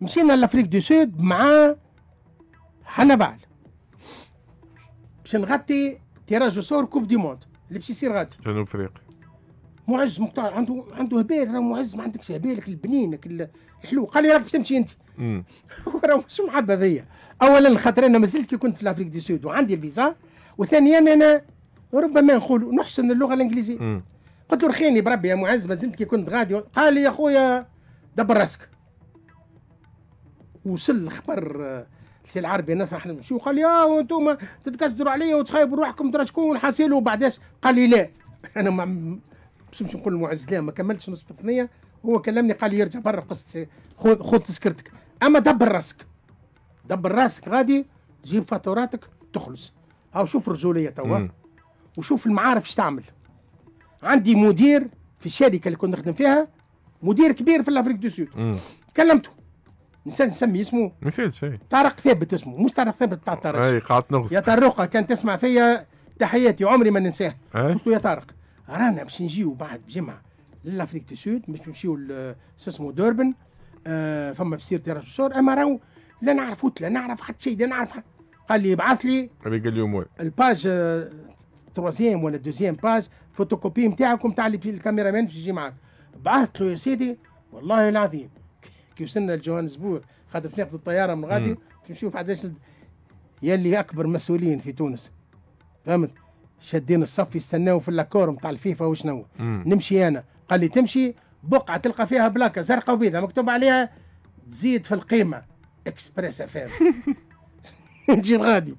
مشينا لافريك دو سود مع حنبال باش نغطي تيراج وسور كوب دي موند اللي باش يصير غادي جنوب افريقيا. معز مقطع عنده هبال، راه معز ما عندكش هبالك البنينك الحلو. قال لي راك باش تمشي انت راه مش محبب هي. اولا خاطر انا مازلت كي كنت في لافريك دو سود وعندي الفيزا، وثانيا انا ربما نقول نحسن اللغه الانجليزيه. قلت له رخيني بربي يا معز مازلت كي كنت غادي. قال لي يا خويا دبر راسك. وصل الخبر السي العربي الناس راح نمشيو. قال لي اه انتم تتكسروا عليا وتخايبوا روحكم ترى شكون حاسيل وبعداش. قال لي لا انا باش نمشي نقول لمعز لا ما كملتش نصف الثنيه. هو كلمني قال لي ارجع برا قصت خذ تذكرتك، اما دبر راسك دبر راسك غادي جيب فاتوراتك تخلص. هاو شوف الرجوليه توا وشوف المعارف اش تعمل. عندي مدير في الشركه اللي كنت نخدم فيها، مدير كبير في الافريك دو سود، كلمته نسيت نسمي اسمه، نسيت شيء، طارق ثابت اسمه، مش طارق ثابت بتاع طارق. اي قعدت نغص يا طارق كان تسمع فيا تحياتي عمري ما ننساها. قلت له يا طارق رانا باش نجيو بعد بجمعه للافريك دو سود، باش نمشيو اسمه دوربن، فما بصير تيراج الشهور، اما راهو لا نعرفو لا نعرف حتى شيء لا نعرف. قال لي ابعث لي الباج تروازيام ولا دوزيام باج فوتوكوبي نتاعكم تاع الكاميرا مان باش يجي معاك. بعثت له يا سيدي والله العظيم كي وصلنا لجوهانسبورغ خاطر باش ناخذ الطياره من غادي باش نمشيو في 11 يا اللي اكبر مسؤولين في تونس فهمت، شادين الصف يستناو في اللاكور نتاع الفيفا وشنو نمشي انا. قال لي تمشي بقعه تلقى فيها بلاكه زرقاء وبيضاء مكتوب عليها تزيد في القيمه اكسبريس افام نجي غادي.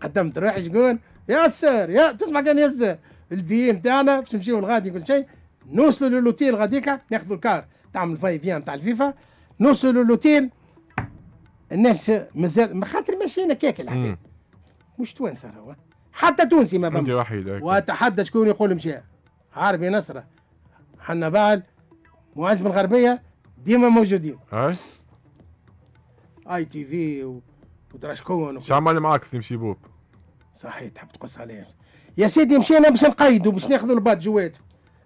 قدمت روحي شكون يا سير يا تسمع كان يا سير البي نتاعنا باش نمشيو لغادي كل شيء. نوصلوا للوتيل غاديكا ناخذوا الكار تعمل فاي فيان تاع الفيفا، نوصلوا للوتيل الناس مازال خاطر ماشيين هكاك العباد مش توانسه راهو حتى تونسي ما فهمش واتحدى شكون يقول مشى عربي نصره حنبال معز بن الغربيه ديما موجودين اي تي في ودراشكون. شو عمل معاك سليم شيبوب؟ صحيح تحب تقص عليه يا سيدي. مشينا باش نقيدوا باش ناخذوا الباد جوات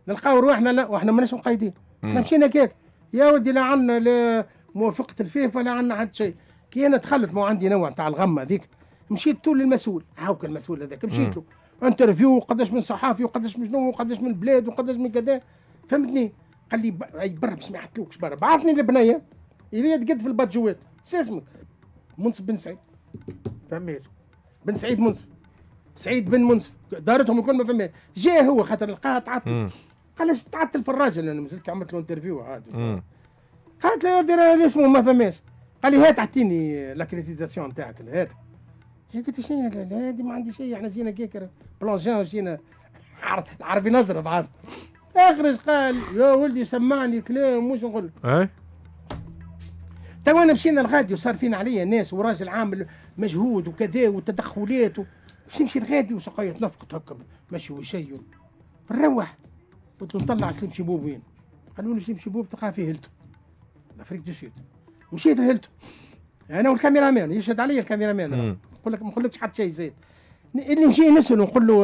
نلقاو رواحنا لا واحنا ماناش مقيدين، احنا مشينا كيك يا ودي لا عندنا لا موافقه الفيفا لا عندنا حتى شيء. كي انا دخلت ما عندي نوع تاع الغمه هذيك مشيت تو للمسؤول هاوك المسؤول هذاك مشيت له انترفيو قداش من صحافي وقداش من شنو وقداش من بلاد وقداش من كذا فهمتني. قال لي برا ما سمعتلوكش برا بعثني لبنيه اللي تقد في الباد جوات اسمك منصف بن سعيد فهمت بن سعيد منصف سعيد بن منصف دارتهم الكل ما فهمت. جاء هو خاطر لقاها تعطل قال تعطل في الراجل انا مازلت عملت له انترفيو عادي. قالت له يا اسمه ما فهمش. قال لي هات اعطيني لاكريديتاسيون تاعك هات. قلت له شنو لا هذه ما عندي شيء احنا جينا كيكر بلونجان جينا العربي نظره بعض اخرج. قال يا ولدي سمعني كلام مش نقول لك. توا انا مشينا الغادي وصار فينا عليا ناس وراجل عامل مجهود وكذا وتدخلات باش نمشي الغادي وسقايه تنفقت هكا ماشي وشي. نروح قلت له نطلع سليم شيبوب وين؟ قالوا لي سليم شيبوب تلقاه في هيلتون لافريك دو سود. مشيت لهيلتون انا والكاميرا مان يشهد عليا الكاميرا مان نقول لك ما نقولكش حتى شيء زايد. اللي نجي نساله نقول له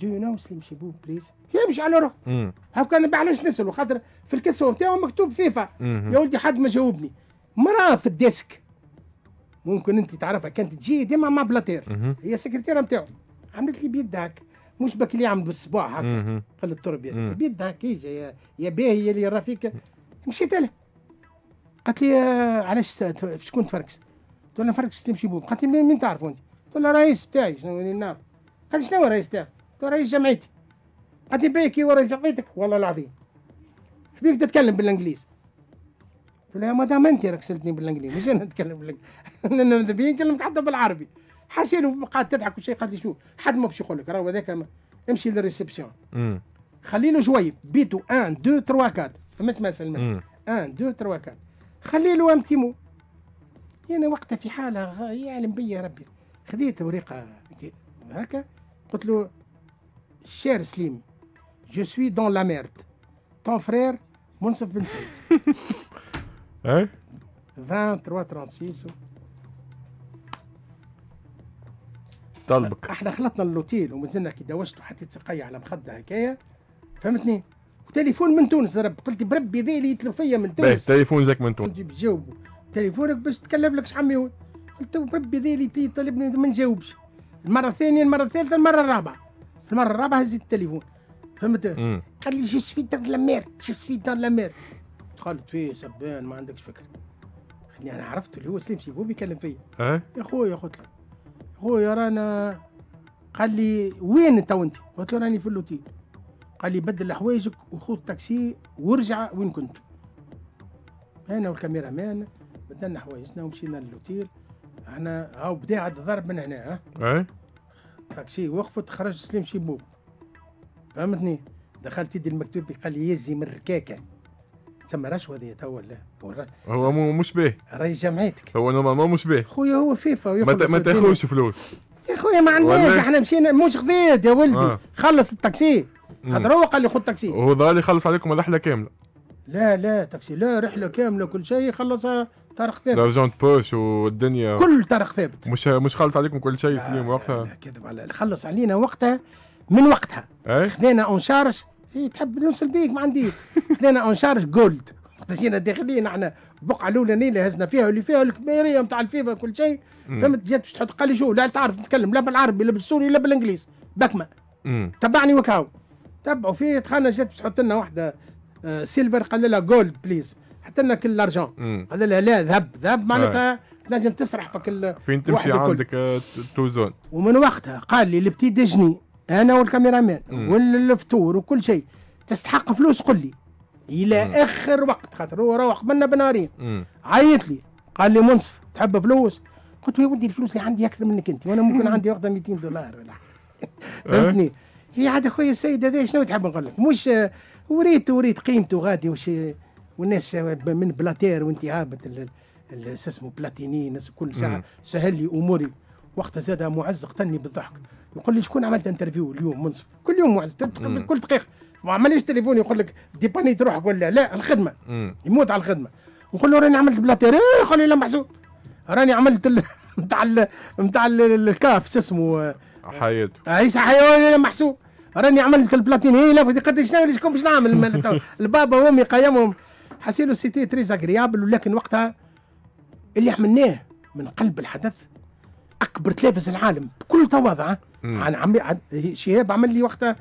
دو يو نو سليم شيبوب بليز؟ يمشي على روحه هاكا. انا علاش نساله خاطر في الكسوه نتاعو مكتوب فيفا يا ولدي حد ما جاوبني. مراه في الديسك ممكن انت تعرفها كانت تجي ديما مع بلاتير هي السكرتيره نتاعو عملت لي بيد هكا مش باك اللي عمل بالصباع هكا قال التربيه بيد هكا يجي يا باهي اللي رفيقه. مشيت لها قالت لي علاش شكون تفركس؟ قلت لها نفركس سليم شيبوب. قالت لي منين تعرفوا انت؟ قلت لها رئيس بتاعي. شنو النار؟ قالت لي شنو الرئيس تاعك؟ قلت لها رئيس جمعيتي. قالت لي باهي كي هو رئيس جمعيتك والله العظيم حبيبي تتكلم بالانجليزي. قلت لها مدام انت راك سالتني بالانجليزي مش انا نتكلم بالانجليزي انا ماذا بيا نكلمك حتى بالعربي. حسين قاعد تضحك وشي. قالت لي شوف حد ما باش يقول لك راهو هذاك امشي للريسبسيون خلي له جويب بيتو 1 2 3 4 فهمت ما سلمان 1 2 3 4 خلي له ام تيمو. انا وقتها في حاله يعلم بيا ربي خذيت ورقه هكا قلت له شير سليم جو سوي دون لا ميرد تون فرير منصف بن سعيد 23 36 طلبك. احنا خلطنا اللوتيل ومازلنا كي دوشتوا حطيت سقايه على مخده هكايا فهمتني وتليفون من تونس. قلت بربي ذيلي يتلف فيا من تونس. تليفون جاك من تونس. تجيب تجاوبه تليفونك باش تكلف لك شحال. قلت بربي ذيلي طالبني ما نجاوبش. المره الثانيه، المره الثالثه، المره الرابعه. في المره الرابعه هزيت التليفون. فهمت؟ قال لي جو سوي دون لا ميرد، جو سوي دون لا ميرد. دخلت فيه سبان ما عندكش فكره. يعني انا عرفت اللي هو سليم شيبوب يكلم فيا. يا خويا قلت له يا خويا رانا. قال لي وين انت وانت؟ قلت له راني في اللوتيل. قال لي بدل حوايجك وخذ تاكسي وارجع وين كنت. انا والكاميرا مان بدلنا حوايجنا ومشينا للوتيل. احنا هاو بدا الضرب من هنا. تاكسي وقفت خرج سليم شيبوب. فهمتني؟ دخلت يدي المكتوب قال لي يزي من الركاكه. ثم رشوه هذه توا ولا هو مش باهي. راهي جمعيتك. هو نورمالمون مش باهي. خويا هو فيفا ما تاخذش فلوس. يا خويا ما عندناش، احنا مشينا موش غضيض يا ولدي. خلص التاكسي. خاطر هو قال لي خذ تاكسي. هو ظهر يخلص عليكم الرحله كامله. لا لا تاكسي، لا رحله كامله كل شيء خلصها طارق ثابت. لارجون بوش والدنيا كل طارق ثابت. مش خلص عليكم كل شيء سليم وقتها؟ كذب على خلص علينا وقتها من وقتها. خذينا اون شارج. تحب نوصل بيك ما عنديش. خذينا اون شارج جولد. وقت جينا داخلين احنا البقعه الاولانيه اللي هزنا فيها واللي فيها الكبيريه نتاع الفيفا كل شيء. فهمت؟ جات باش تحط قال لي شو لا تعرف تتكلم لا بالعربي لا بالسوري لا بالانجليزي. بكمه. تبعني وكاو. تبعوا فيه دخلنا جات باش تحط لنا واحده سيلفر قال لها جولد بليز. حط لنا كل الارجون. قال لها لا ذهب ذهب معناتها تنجم تسرح فيك فين تمشي عندك توزون. ومن وقتها قال لي البتي دجني انا والكاميرامان والفطور وكل شيء تستحق فلوس قل لي الى اخر وقت خاطر هو روح قبلنا بنهارين. عيط لي قال لي منصف تحب فلوس؟ قلت له يا ودي الفلوس اللي عندي اكثر منك انت وانا ممكن عندي وقتها 200 دولار ولا فهمتني؟ هي عاد اخويا السيد هذا شنو تحب نقول لك؟ مش وريت قيمته غادي وش والناس من بلاتير وانت هابط شو اسمه بلاتيني الناس كل ساعه سهل لي اموري. وقتها زاد معز قتلني بالضحك يقول لي شكون عملت انترفيو اليوم منصف؟ كل يوم معز كل دقيقه ما عمليش تليفون يقول لك ديبانيت روحك ولا لا الخدمه. يموت على الخدمه. نقول له راني عملت بلاتير يقول لي لا محسوب راني عملت نتاع الكاف شو اسمه حياته عيسى حيوان لا محسوب راني عملت البلاتيني لا قد شنو شكون باش نعمل البابا وامي قيمهم حسيلو سيتي تري زاغريابل. ولكن وقتها اللي حملناه من قلب الحدث اكبر تلفز العالم بكل تواضع عن شهاب عمل لي وقتها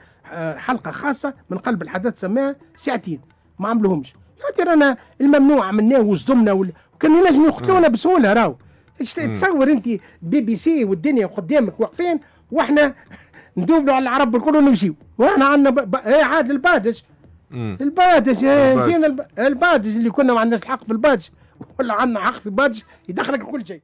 حلقه خاصه من قلب الحدث سماها ساعتين ما عملوهمش. يعني رانا الممنوع عملناه وصدمنا وكانوا ينجموا يقتلونا بسهوله. راهو تصور انت بي بي سي والدنيا قدامك واقفين واحنا ندوبلوا على العرب الكل ونمشيو واحنا عندنا عاد البادش البادش زين البادش اللي كنا ما عندناش الحق في البادش ولا عندنا حق في البادش يدخلك كل شيء.